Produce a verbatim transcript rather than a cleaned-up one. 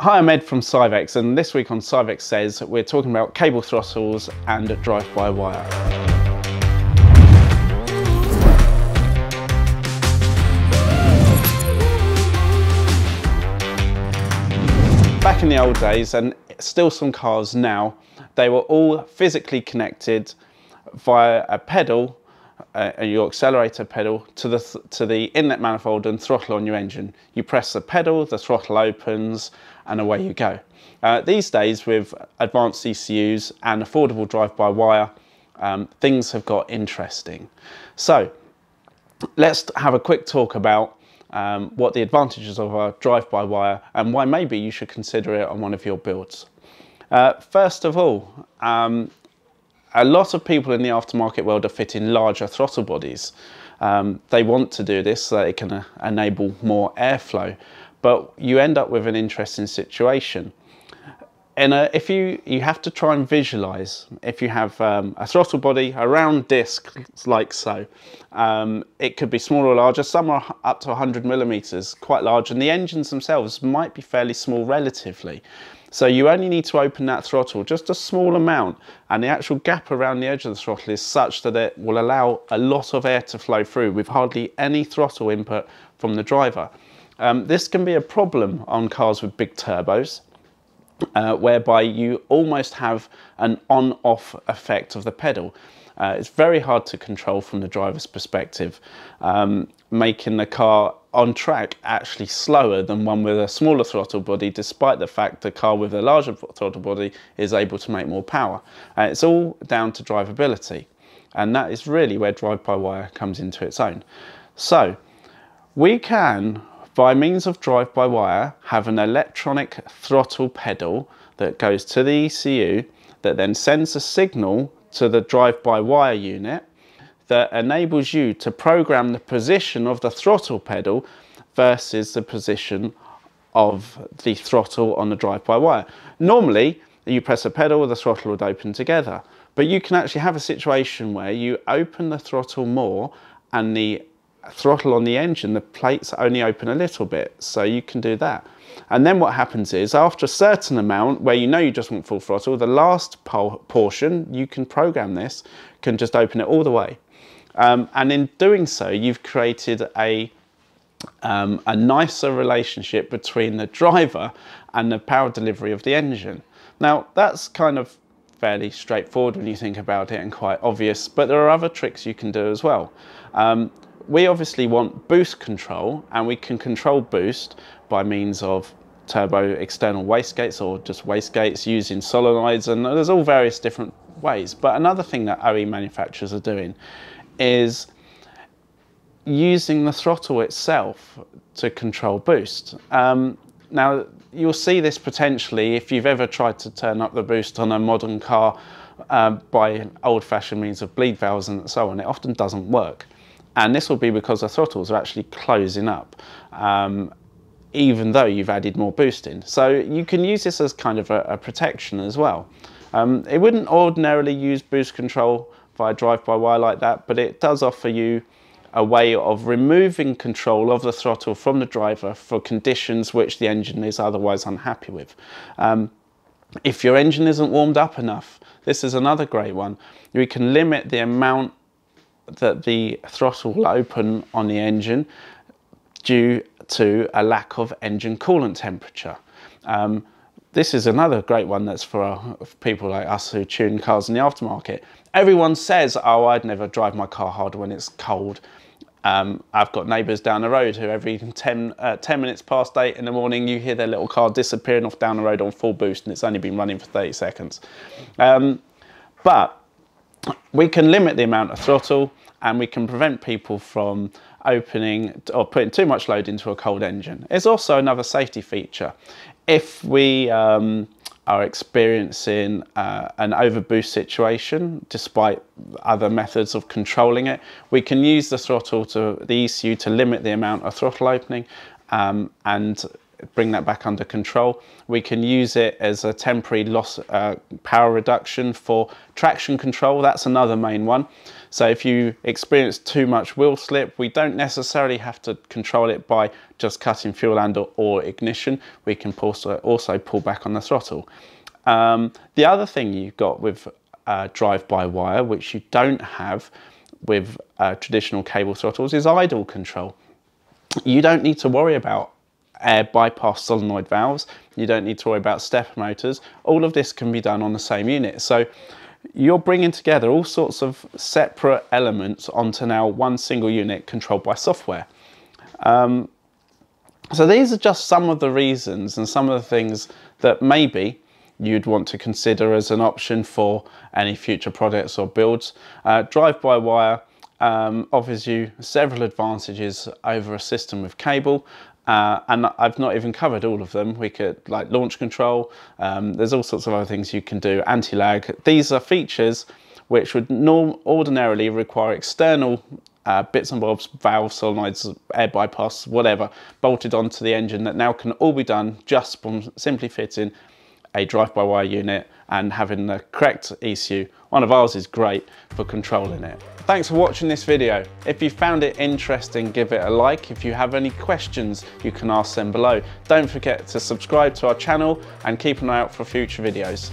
Hi, I'm Ed from Syvecs, and this week on Syvecs Says we're talking about cable throttles and drive-by-wire. Back in the old days, and still some cars now, they were all physically connected via a pedal, uh, your accelerator pedal, to the, th to the inlet manifold and throttle on your engine. You press the pedal, the throttle opens, and away you go. Uh, these days, with advanced E C Us and affordable drive-by-wire, um, things have got interesting. So let's have a quick talk about um, what the advantages of a drive-by-wire and why maybe you should consider it on one of your builds. Uh, first of all, um, a lot of people in the aftermarket world are fitting larger throttle bodies. Um, they want to do this so that it can uh, enable more airflow, but you end up with an interesting situation. And uh, if you, you have to try and visualize, if you have um, a throttle body, a round disc like so, um, it could be smaller or larger. Some are up to one hundred millimeters, quite large, and the engines themselves might be fairly small relatively. So you only need to open that throttle just a small amount, and the actual gap around the edge of the throttle is such that it will allow a lot of air to flow through with hardly any throttle input from the driver. Um, this can be a problem on cars with big turbos, uh, whereby you almost have an on-off effect of the pedal. Uh, it's very hard to control from the driver's perspective, um, making the car on track actually slower than one with a smaller throttle body, despite the fact the car with a larger throttle body is able to make more power. Uh, it's all down to drivability, and that is really where drive-by-wire comes into its own. So we can, by means of drive-by-wire, have an electronic throttle pedal that goes to the E C U that then sends a signal to the drive-by-wire unit that enables you to program the position of the throttle pedal versus the position of the throttle on the drive-by-wire. Normally, you press a pedal, the throttle would open together, but you can actually have a situation where you open the throttle more and the throttle on the engine, the plates only open a little bit, so you can do that. And then what happens is, after a certain amount where you know you just want full throttle, the last portion, you can program this, can just open it all the way. Um, and in doing so, you've created a, um, a nicer relationship between the driver and the power delivery of the engine. Now, that's kind of fairly straightforward when you think about it and quite obvious, but there are other tricks you can do as well. Um, We obviously want boost control, and we can control boost by means of turbo external wastegates or just wastegates using solenoids, and there's all various different ways. But another thing that O E manufacturers are doing is using the throttle itself to control boost. Um, now, you'll see this potentially if you've ever tried to turn up the boost on a modern car uh, by old-fashioned means of bleed valves and so on. It often doesn't work. And this will be because the throttles are actually closing up, um, even though you've added more boost in. So you can use this as kind of a, a protection as well. Um, it wouldn't ordinarily use boost control via drive-by-wire like that, but it does offer you a way of removing control of the throttle from the driver for conditions which the engine is otherwise unhappy with. Um, if your engine isn't warmed up enough, this is another great one. We can limit the amount that the throttle will open on the engine due to a lack of engine coolant temperature. Um, this is another great one that's for, uh, for people like us who tune cars in the aftermarket. Everyone says, oh, I'd never drive my car hard when it's cold. Um, I've got neighbours down the road who every ten, uh, ten minutes past eight in the morning, you hear their little car disappearing off down the road on full boost, and it's only been running for thirty seconds. Um, but we can limit the amount of throttle, and we can prevent people from opening or putting too much load into a cold engine. It's also another safety feature. If we um, are experiencing uh, an overboost situation, despite other methods of controlling it, we can use the throttle to the E C U to limit the amount of throttle opening, um, and bring that back under control. We can use it as a temporary loss uh, power reduction for traction control. That's another main one. So if you experience too much wheel slip, we don't necessarily have to control it by just cutting fuel handle or ignition. We can also, also pull back on the throttle. Um, the other thing you've got with uh, drive-by-wire, which you don't have with uh, traditional cable throttles, is idle control. You don't need to worry about air bypass solenoid valves. You don't need to worry about stepper motors. All of this can be done on the same unit. So you're bringing together all sorts of separate elements onto now one single unit controlled by software. Um, so these are just some of the reasons and some of the things that maybe you'd want to consider as an option for any future products or builds. Uh, drive-by-wire um, offers you several advantages over a system with cable. Uh, and I've not even covered all of them. We could, like launch control, um, there's all sorts of other things you can do, anti-lag. These are features which would norm ordinarily require external uh, bits and bobs, valves, solenoids, air bypass, whatever, bolted onto the engine that now can all be done just from simply fitting a drive-by-wire unit, and having the correct E C U on a valve is great for controlling it. Thanks for watching this video. If you found it interesting, give it a like. If you have any questions, you can ask them below. Don't forget to subscribe to our channel and keep an eye out for future videos.